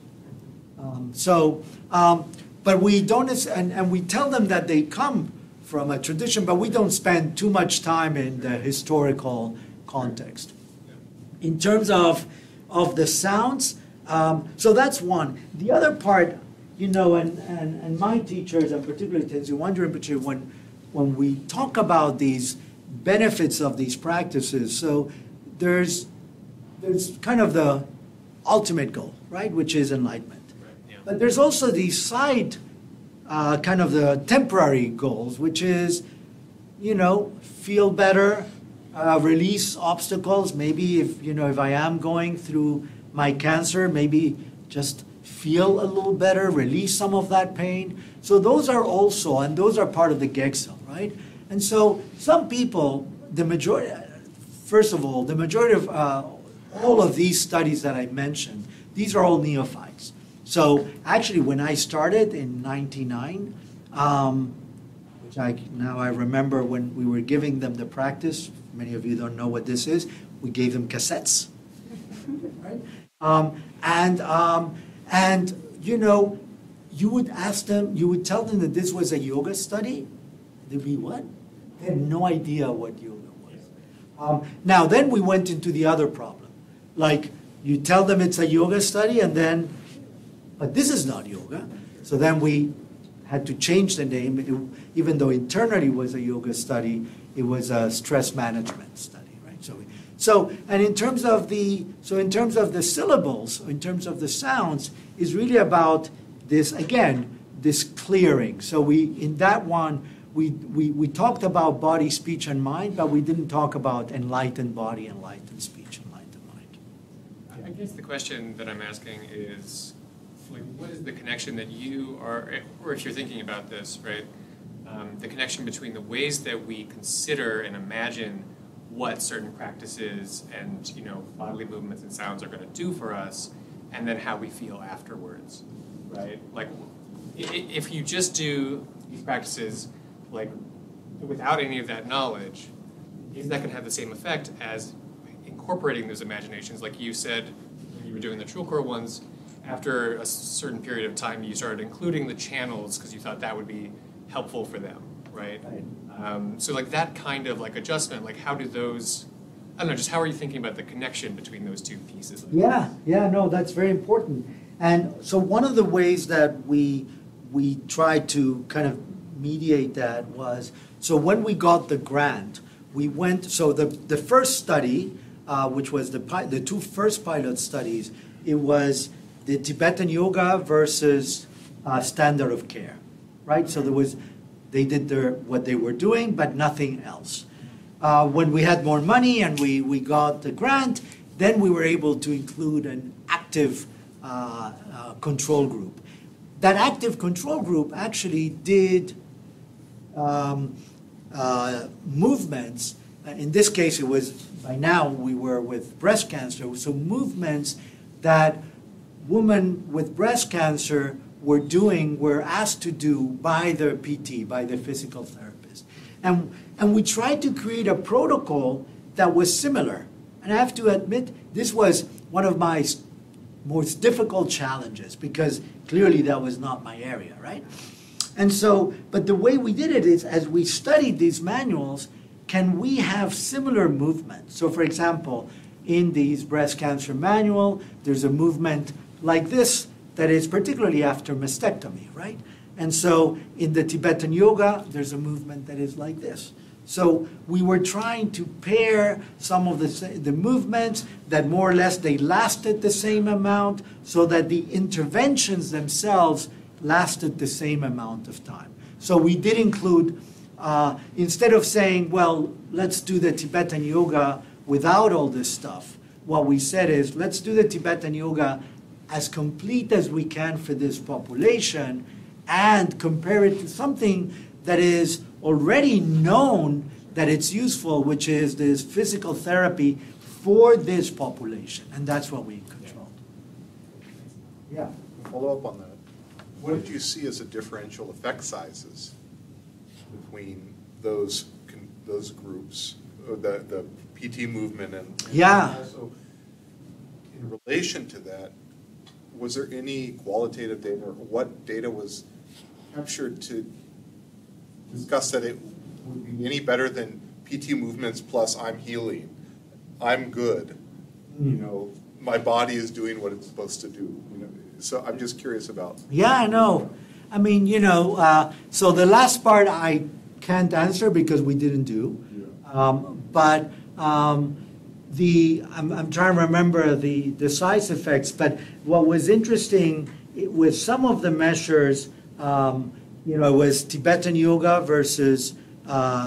But we don't, and we tell them that they come from a tradition, but we don't spend too much time in the historical context. In terms of the sounds, so that's one. The other part, you know, and my teachers, and particularly Tenzin Wangyal Rinpoche, when we talk about these benefits of these practices, so there's kind of the ultimate goal, right, which is enlightenment. But there's also these side, kind of the temporary goals, which is, you know, feel better, release obstacles. Maybe if, you know, if I am going through my cancer, maybe just feel a little better, release some of that pain. So those are also, and those are part of the Gegzel, right? And so some people, the majority, first of all, the majority of all of these studies that I mentioned, these are all neophytes. So actually, when I started in '99, which now I remember when we were giving them the practice, many of you don't know what this is, we gave them cassettes, right? And you know, you would ask them, you would tell them that this was a yoga study. They'd be what? They had no idea what yoga was. Now then we went into the other problem, like you tell them it's a yoga study, and then but this is not yoga. So then we had to change the name. It, even though internally it was a yoga study, it was a stress management study, right? So in terms of the, so in terms of the syllables, in terms of the sounds, is really about this, again, this clearing. So we, in that one, we talked about body, speech, and mind, but we didn't talk about enlightened body, enlightened speech, enlightened mind. I guess the question that I'm asking is, what is the connection that you are, or if you're thinking about this, right, the connection between the ways that we consider and imagine what certain practices and, you know, bodily movements and sounds are going to do for us, and then how we feel afterwards, right? Like, if you just do these practices, like, without any of that knowledge, is that going to have the same effect as incorporating those imaginations? Like you said, when you were doing the Trul Khor ones, after a certain period of time, you started including the channels because you thought that would be helpful for them, right? So like that kind of like adjustment, like how do those, I don't know, just how are you thinking about the connection between those two pieces? Yeah, no, that's very important. And so one of the ways that we tried to kind of mediate that was, so when we got the grant, we went, so the first study, which was the two first pilot studies, it was the Tibetan yoga versus standard of care, right? So there was, they did what they were doing, but nothing else. When we had more money and we got the grant, then we were able to include an active control group. That active control group actually did movements. In this case, it was, by now we were with breast cancer, so movements that women with breast cancer were asked to do by their PT, by their physical therapist. And we tried to create a protocol that was similar. And I have to admit, this was one of my most difficult challenges because clearly that was not my area, right? And so, but the way we did it is as we studied these manuals, can we have similar movements? So for example, in these breast cancer manual, there's a movement like this that is particularly after mastectomy, right? And so in the Tibetan yoga, there's a movement that is like this. So we were trying to pair some of the movements that more or less they lasted the same amount so that the interventions themselves lasted the same amount of time. So we did include, instead of saying, well, let's do the Tibetan yoga without all this stuff, what we said is, let's do the Tibetan yoga as complete as we can for this population and compare it to something that is already known that it's useful, which is this physical therapy for this population. And that's what we controlled. Yeah. Follow up on that. What did you see as the differential effect sizes between those groups, the PT movement, and yeah. Also in relation to that, was there any qualitative data, or what data was captured to discuss that it would be any better than PT movements plus I'm healing, I'm good, you know, my body is doing what it's supposed to do, you know? So I'm just curious about. Yeah, I know. I mean, you know, so the last part I can't answer because we didn't do. Yeah. I'm trying to remember the size effects, but what was interesting with some of the measures, you know, it was Tibetan yoga versus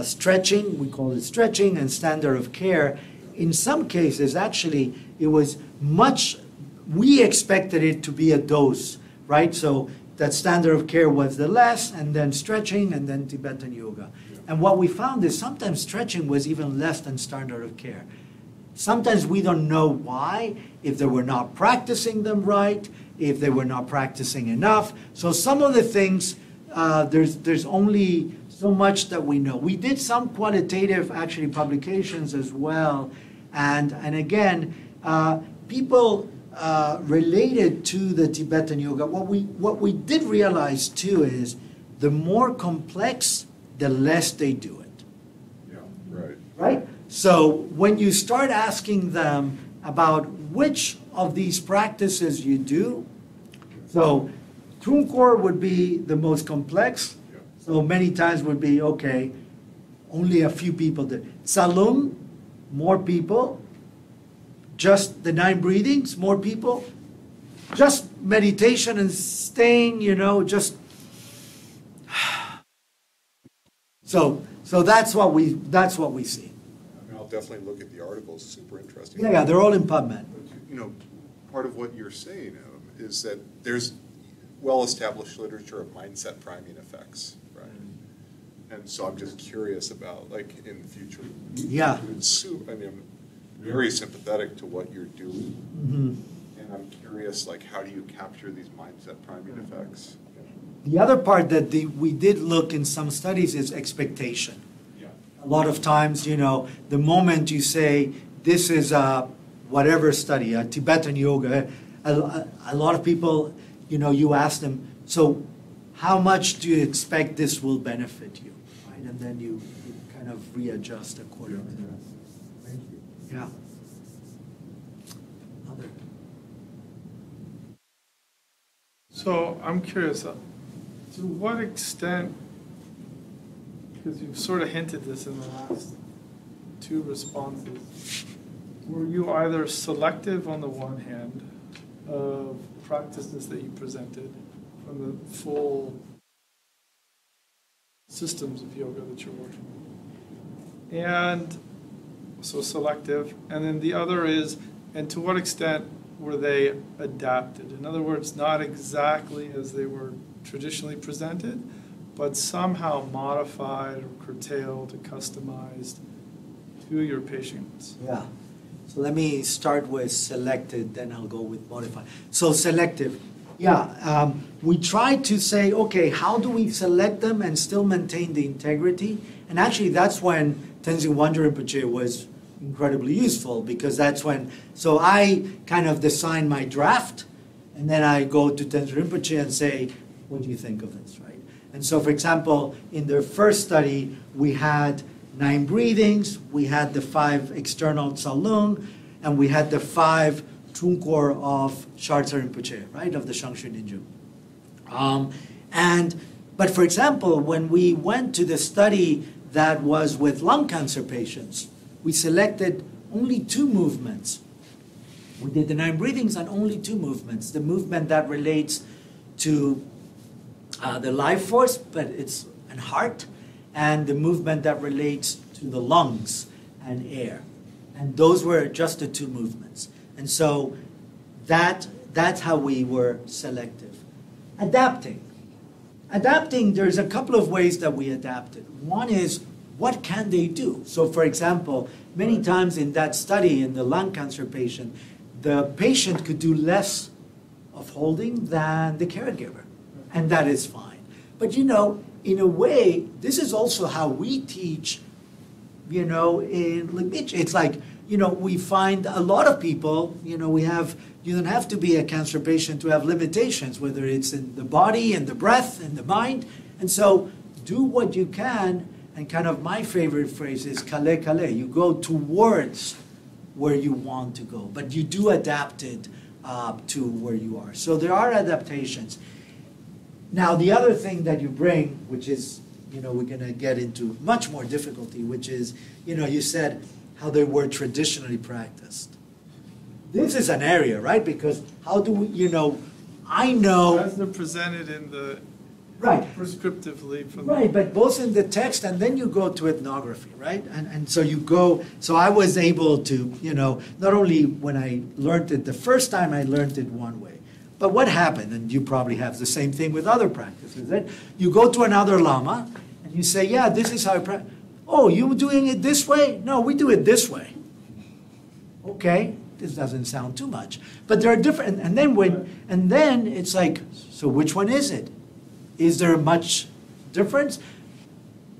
stretching, we call it stretching, and standard of care. In some cases, actually, it was much, we expected it to be a dose, right? So that standard of care was the less, and then stretching, and then Tibetan yoga. Yeah. And what we found is sometimes stretching was even less than standard of care. Sometimes we don't know why, if they were not practicing them right, if they were not practicing enough. So some of the things, there's only so much that we know. We did some qualitative, actually, publications as well. And again, people related to the Tibetan yoga, what we did realize, too, is the more complex, the less they do it. Yeah, right. Right? So when you start asking them about which of these practices you do, so Trul Khor would be the most complex, yeah. So many times would be, okay, only a few people did. Tsalum, more people. Just the 9 breathings, more people. Just meditation and staying, you know, just. So that's what we see. Definitely look at the articles, super interesting. Yeah, they're all in PubMed. You know, part of what you're saying is that there's well-established literature of mindset priming effects, right? And so I'm just curious about, like, in the future. Yeah. I mean, I'm very sympathetic to what you're doing. Mm-hmm. And I'm curious, like, how do you capture these mindset priming effects? Yeah. The other part that we did look in some studies is expectation. A lot of times, you know, the moment you say, this is a whatever study, a Tibetan yoga, a lot of people, you know, you ask them, so how much do you expect this will benefit you, right? And then you kind of readjust accordingly. Thank you. Yeah. Another. So I'm curious, to what extent, because you've sort of hinted this in the last 2 responses, were you either selective on the one hand of practices that you presented from the full systems of yoga that you're working with? And so selective, and then the other is, and to what extent were they adapted? In other words, not exactly as they were traditionally presented, but somehow modified or curtailed or customized to your patients. Yeah. So let me start with selected, then I'll go with modified. So selective. Yeah. We try to say, okay, how do we select them and still maintain the integrity? And actually, that's when Tenzin Wangyal Rinpoche was incredibly useful, because that's when, so I kind of design my draft, and then I go to Tenzin Rinpoche and say, what do you think of this, right? And so, for example, in their first study, we had 9 breathings, we had the 5 external Tsalung, and we had the 5 Trul Khor of Shardza Rinpoche, right, of the Shangshung Nyengyü. But for example, when we went to the study that was with lung cancer patients. We selected only two movements. We did the 9 breathings and only 2 movements. The movement that relates to the life force, but it's and heart, and the movement that relates to the lungs and air. And those were just the 2 movements. And so that's how we were selective. Adapting. Adapting, there's a couple of ways that we adapted. One is, what can they do? So for example, many times in that study in the lung cancer patient, the patient could do less of holding than the caregiver, and that is fine. But you know, in a way, this is also how we teach, you know, in Ligmincha. It's like, you know, we find a lot of people, you know, we have, you don't have to be a cancer patient to have limitations, whether it's in the body and the breath and the mind. And so do what you can, and kind of my favorite phrase is kale kale, you go towards where you want to go, but you do adapt it to where you are. So there are adaptations. Now the other thing that you bring, which is, you know, we're gonna get into much more difficulty, which is, you know, you said how they were traditionally practiced. This is an area, right? Because how do we, you know, I know... As they're presented in the... Right. Prescriptively. From right, but both in the text and then you go to ethnography, right? And so you go, so I was able to, you know, not only when I learned it the first time, I learned it one way. But what happened, and you probably have the same thing with other practices, that you go to another lama and you say, yeah, this is how I practice. Oh, you were doing it this way? No, we do it this way. Okay, this doesn't sound too much. But there are different, and then when, and then it's like, so which one is it? Is there much difference?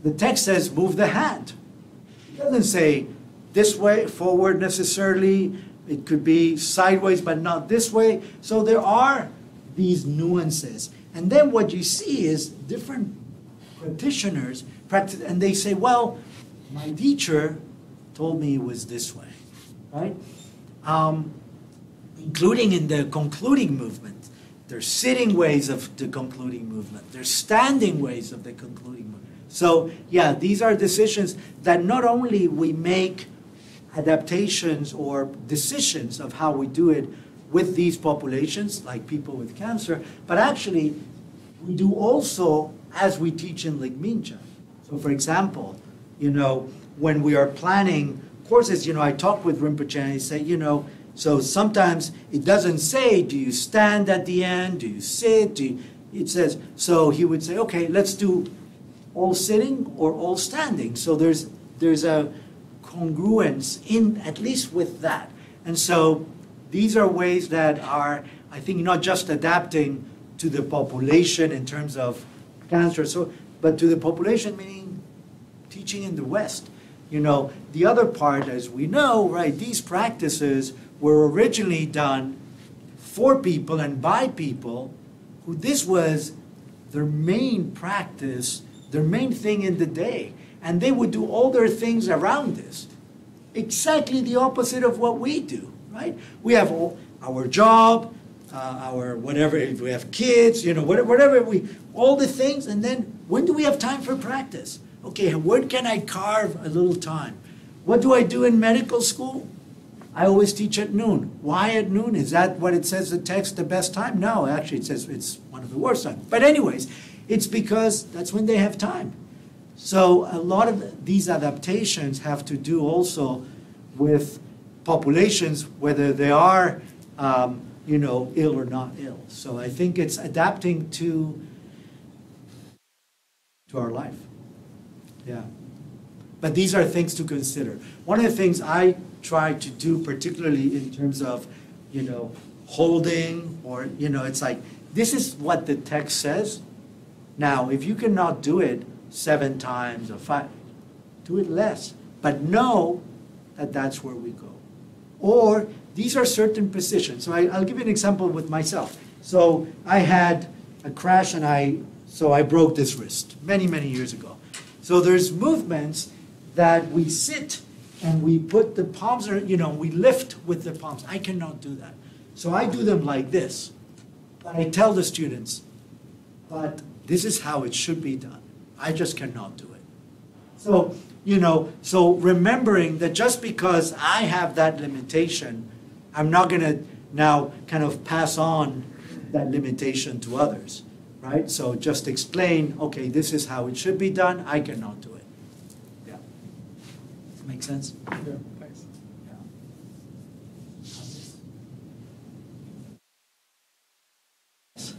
The text says move the hand. It doesn't say this way, forward necessarily. It could be sideways, but not this way. So there are these nuances. And then what you see is different practitioners practice, and they say, well, my teacher told me it was this way, right? Including in the concluding movement. There's sitting ways of the concluding movement. There's standing ways of the concluding movement. So yeah, these are decisions that not only we make adaptations or decisions of how we do it with these populations, like people with cancer, but actually we do also as we teach in Ligmincha. So for example, you know, when we are planning courses, you know, I talked with Rinpoche and he said, you know, so sometimes it doesn't say, do you stand at the end? Do you sit? Do you, it says, so he would say, okay, let's do all sitting or all standing. So there's a congruence in, at least with that. And so these are ways that are, I think, not just adapting to the population in terms of cancer, so, but to the population, meaning teaching in the West. You know, the other part, as we know, right, these practices were originally done for people and by people who this was their main practice, their main thing in the day. And they would do all their things around this. Exactly the opposite of what we do, right? We have all, our job, our whatever, if we have kids, you know, whatever we, all the things, and then when do we have time for practice? Okay, where can I carve a little time? What do I do in medical school? I always teach at noon. Why at noon? Is that what it says the text, the best time? No, actually it says it's one of the worst times. But anyways, it's because that's when they have time. So a lot of these adaptations have to do also with populations, whether they are, you know, ill or not ill. So I think it's adapting to our life. Yeah. But these are things to consider. One of the things I try to do, particularly in terms of, you know, holding or, you know, it's like, this is what the text says. Now, if you cannot do it 7 times or 5, do it less. But know that that's where we go. Or these are certain positions. So I'll give you an example with myself. So I had a crash and so I broke this wrist many, many years ago. So there's movements that we sit and we put the palms, or, you know, we lift with the palms. I cannot do that. So I do them like this. But I tell the students, but this is how it should be done. I just cannot do it. So, you know, so remembering that just because I have that limitation, I'm not going to now kind of pass on that limitation to others, right? So just explain, okay, this is how it should be done. I cannot do it. Yeah. Does that make sense? Yeah. Thanks. Yeah. So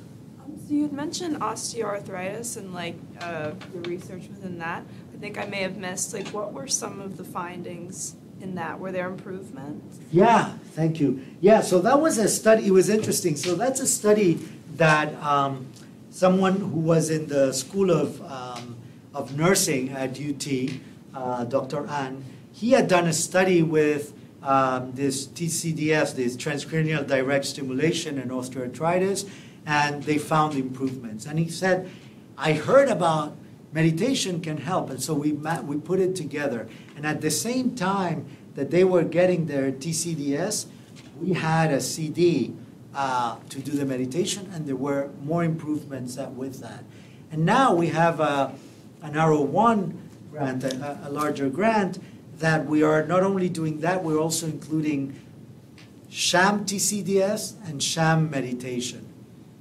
you had mentioned osteoarthritis and like your research within that. I think I may have missed, like, what were some of the findings in that? Were there improvements? Yeah, thank you. Yeah, so that was a study. It was interesting. So that's a study that someone who was in the School of Nursing at UT, Dr. An, he had done a study with this TCDS, this transcranial direct stimulation in osteoarthritis, and they found improvements. And he said, I heard about meditation can help, and so we put it together. And at the same time that they were getting their TCDS, we had a CD to do the meditation, and there were more improvements with that. And now we have an R01 grant, a larger grant, that we are not only doing that, we're also including sham TCDS and sham meditation.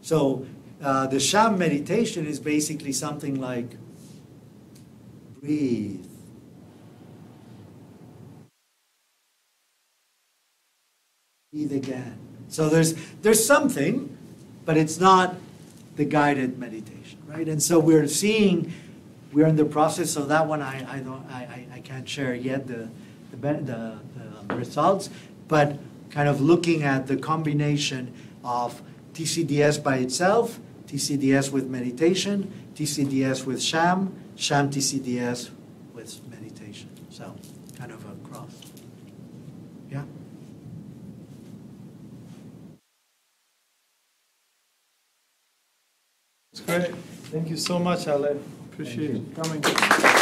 So the sham meditation is basically something like, breathe. Breathe again. So there's something, but it's not the guided meditation, right? And so we're seeing, we're in the process of that one. I can't share yet the results, but kind of looking at the combination of TCDS by itself, TCDS with meditation, TCDS with sham, sham TCDS with meditation. So kind of a cross. Yeah. It's great. Thank you so much, Ale. Appreciate you coming.